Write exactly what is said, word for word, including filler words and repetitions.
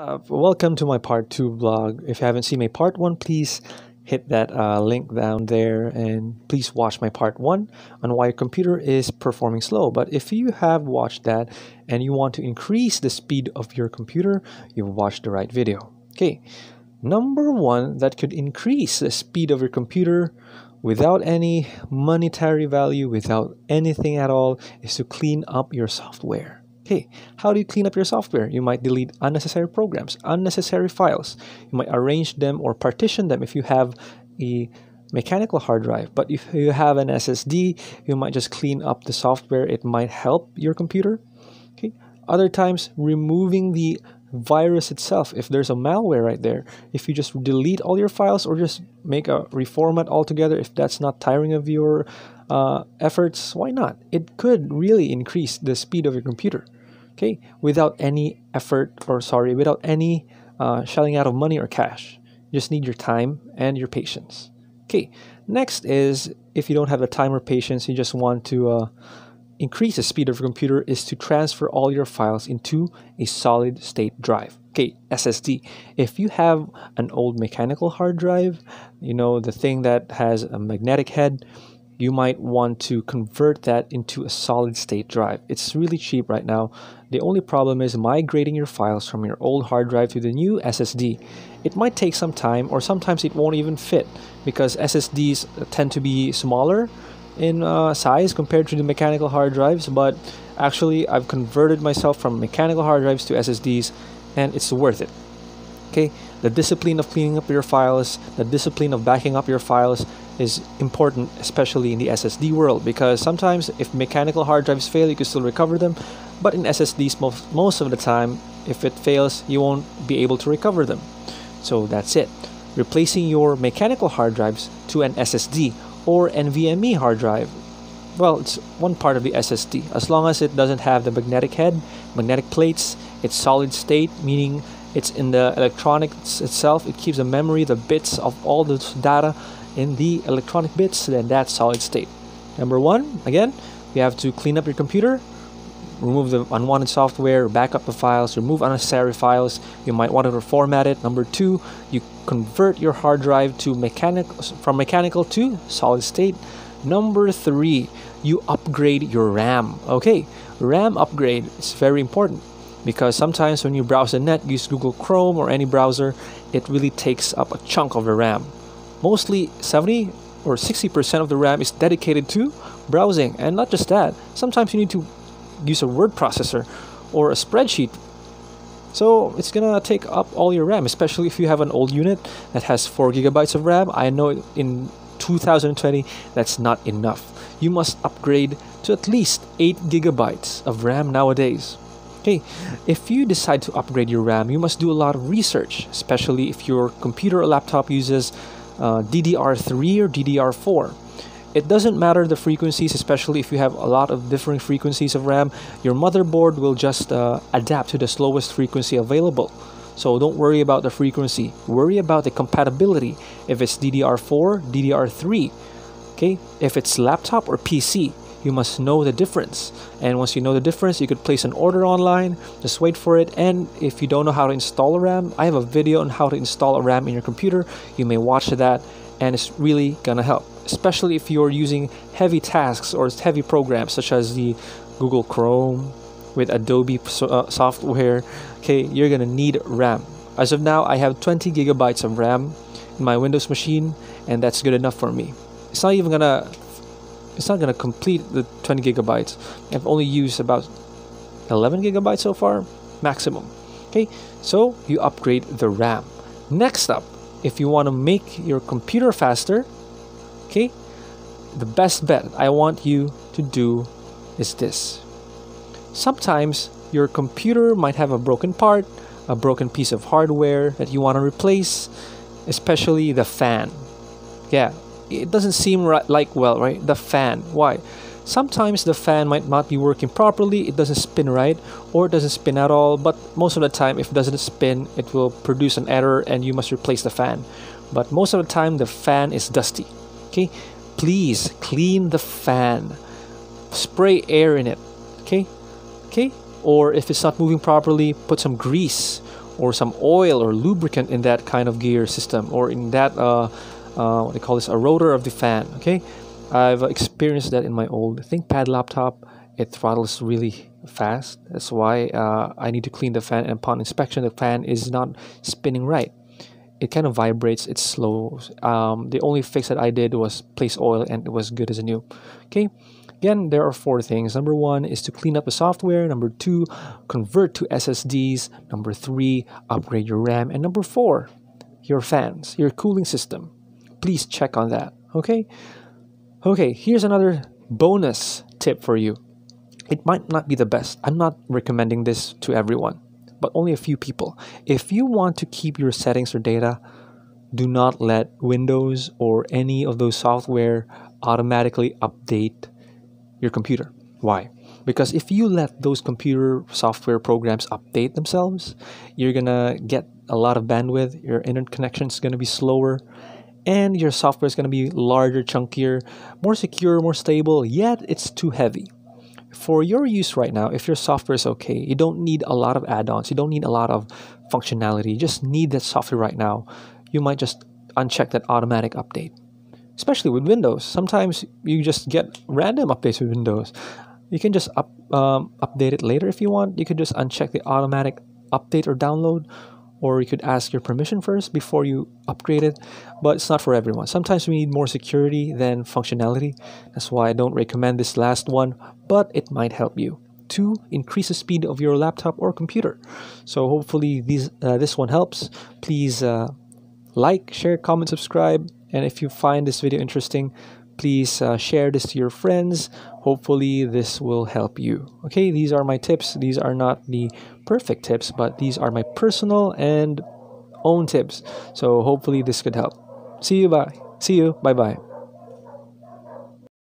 Uh, welcome to my part two blog. If you haven't seen my part one, please hit that uh, link down there and please watch my part one on why your computer is performing slow. But if you have watched that and you want to increase the speed of your computer, you've watched the right video. Okay, number one that could increase the speed of your computer without any monetary value, without anything at all, is to clean up your software. Hey, how do you clean up your software? You might delete unnecessary programs, unnecessary files. You might arrange them or partition them if you have a mechanical hard drive. But if you have an S S D, you might just clean up the software. It might help your computer. Okay. Other times, removing the virus itself. If there's a malware right there, if you just delete all your files or just make a reformat altogether, if that's not tiring of your uh, efforts, why not? It could really increase the speed of your computer. Okay, without any effort or sorry, without any uh, shelling out of money or cash. You just need your time and your patience. Okay, next is if you don't have the time or patience, you just want to uh, increase the speed of your computer is to transfer all your files into a solid state drive. Okay, S S D. If you have an old mechanical hard drive, you know, the thing that has a magnetic head, you might want to convert that into a solid state drive. It's really cheap right now. The only problem is migrating your files from your old hard drive to the new S S D. It might take some time, or sometimes it won't even fit because S S Ds tend to be smaller in uh, size compared to the mechanical hard drives. But actually, I've converted myself from mechanical hard drives to S S Ds, and it's worth it. Okay, the discipline of cleaning up your files, the discipline of backing up your files is important, especially in the S S D world, because sometimes if mechanical hard drives fail, you can still recover them, but in S S Ds most, most of the time, if it fails, you won't be able to recover them. So that's it. Replacing your mechanical hard drives to an S S D or N V M e hard drive, well, it's one part of the S S D. As long as it doesn't have the magnetic head, magnetic plates, it's solid state, meaning it's in the electronics itself, it keeps the memory, the bits of all the data in the electronic bits, then that's solid state. Number one, again, you have to clean up your computer, remove the unwanted software, back up the files, remove unnecessary files. You might want to reformat it. Number two, you convert your hard drive to mechanical, from mechanical to solid state. Number three, you upgrade your RAM. Okay, RAM upgrade is very important, because sometimes when you browse the net, use Google Chrome or any browser, it really takes up a chunk of the RAM. Mostly seventy or sixty percent of the RAM is dedicated to browsing. And not just that, sometimes you need to use a word processor or a spreadsheet. So it's gonna take up all your RAM, especially if you have an old unit that has four gigabytes of RAM. I know in two thousand twenty, that's not enough. You must upgrade to at least eight gigabytes of RAM nowadays. Okay, if you decide to upgrade your RAM, you must do a lot of research, especially if your computer or laptop uses uh, D D R three or D D R four. It doesn't matter the frequencies, especially if you have a lot of different frequencies of RAM. Your motherboard will just uh, adapt to the slowest frequency available. So don't worry about the frequency. Worry about the compatibility, if it's D D R four, D D R three. Okay, if it's laptop or P C. You must know the difference, and once you know the difference, you could place an order online, just wait for it. And if you don't know how to install a RAM, I have a video on how to install a RAM in your computer. You may watch that, and it's really gonna help, especially if you're using heavy tasks or heavy programs such as the Google Chrome with Adobe so uh, software. Okay, you're gonna need RAM. As of now, I have twenty gigabytes of RAM in my Windows machine, and that's good enough for me. It's not even gonna It's not going to complete the twenty gigabytes. I've only used about eleven gigabytes so far, maximum. Okay, so you upgrade the RAM. Next up, if you want to make your computer faster, okay, the best bet I want you to do is this. Sometimes your computer might have a broken part, a broken piece of hardware that you want to replace, especially the fan. Yeah. It doesn't seem right, like well, right? The fan. Why? Sometimes the fan might not be working properly. It doesn't spin right, or it doesn't spin at all. But most of the time, if it doesn't spin, it will produce an error, and you must replace the fan. But most of the time, the fan is dusty. Okay, please clean the fan. Spray air in it. Okay, okay. Or if it's not moving properly, put some grease or some oil or lubricant in that kind of gear system, or in that uh, uh, what they call this, a rotor of the fan. Okay, I've experienced that in my old ThinkPad laptop. It throttles really fast. That's why uh, I need to clean the fan, and upon inspection the fan is not spinning right. It kind of vibrates, it's slow. Um, the only fix that I did was place oil, and it was good as new. Okay, again, there are four things. Number one is to clean up the software. Number two, convert to S S Ds. Number three, upgrade your RAM. And number four, your fans, your cooling system. Please check on that, okay? Okay, here's another bonus tip for you. It might not be the best. I'm not recommending this to everyone, but only a few people. If you want to keep your settings or data, do not let Windows or any of those software automatically update your computer. Why? Because if you let those computer software programs update themselves, you're gonna get a lot of bandwidth, your internet connection is gonna be slower, and your software is gonna be larger, chunkier, more secure, more stable, yet it's too heavy. For your use right now, if your software is okay, you don't need a lot of add-ons, you don't need a lot of functionality, you just need that software right now, you might just uncheck that automatic update. Especially with Windows, sometimes you just get random updates with Windows. You can just up, um, update it later if you want. You could just uncheck the automatic update or download, or you could ask your permission first before you upgrade it, but it's not for everyone. Sometimes we need more security than functionality. That's why I don't recommend this last one, but it might help you to increase the speed of your laptop or computer. So hopefully these, uh, this one helps. Please uh, like, share, comment, subscribe, and if you find this video interesting, please uh, share this to your friends. Hopefully this will help you. Okay, these are my tips. These are not the perfect tips, but these are my personal and own tips. So hopefully this could help. See you, bye. See you. Bye-bye.